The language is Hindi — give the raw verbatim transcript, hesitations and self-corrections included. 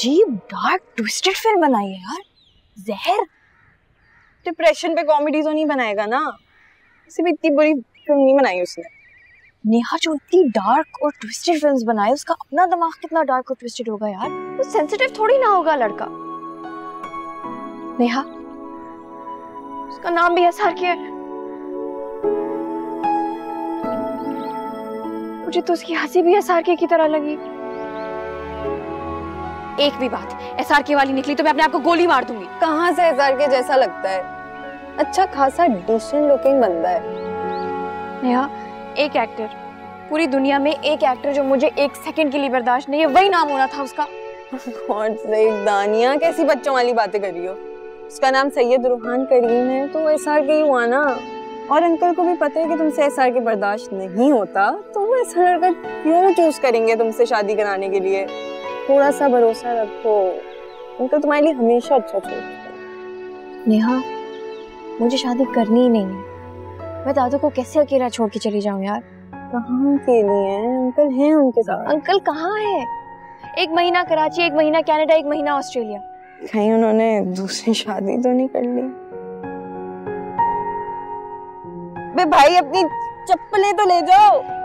अजीब डार्क ट्विस्टेड फिल्म बनाई है यार। जहर डिप्रेशन पे कॉमेडी तो नहीं बनाएगा ना, इसे भी इतनी बुरी फिल्म नहीं बनाई उसने। नेहा जो इतनी डार्क और ट्विस्टेड फिल्म्स बनाए, उसका अपना दिमाग कितना डार्क और ट्विस्टेड होगा यार। वो सेंसिटिव थोड़ी ना होगा लड़का। नेहा, उसका नाम भी एस आर के है। मुझे तो उसकी हंसी भी एस आर के की तरह लगी। एक भी बात एस आर के वाली निकली तो मैं अपने आप को गोली मार दूंगी। कहाँ से एस आर के जैसा लगता है, अच्छा खासा डिसेंट लुकिंग बंदा है। नेहा, एक एक्टर, पूरी दुनिया में एक एक्टर जो मुझे एक सेकंड के लिए बर्दाश्त नहीं है, वही नाम होना था उसका। गॉड सेक दानिया, कैसी बच्चों वाली बातें कर रही हो। उसका नाम सैयद रूहान करीम है तो एस आर के ही हुआ ना। और अंकल को भी पता है कि तुमसे एस आर के बर्दाश्त नहीं होता, तो वो ऐसा लड़का क्यों चूज करेंगे तुमसे शादी कराने के लिए। थोड़ा सा भरोसा रखो, उनका तुम्हारे लिए हमेशा अच्छा चलता। नेहा, मुझे शादी करनी ही नहीं है। मैं दादू को कैसे अकेला छोड़ के चली जाऊं यार। कहाँ अकेली है, अंकल हैं उनके साथ। अंकल कहाँ है, एक महीना कराची, एक महीना कनाडा, एक महीना ऑस्ट्रेलिया। कहीं उन्होंने दूसरी शादी तो नहीं कर ली। बे भाई, अपनी चप्पलें तो ले जाओ।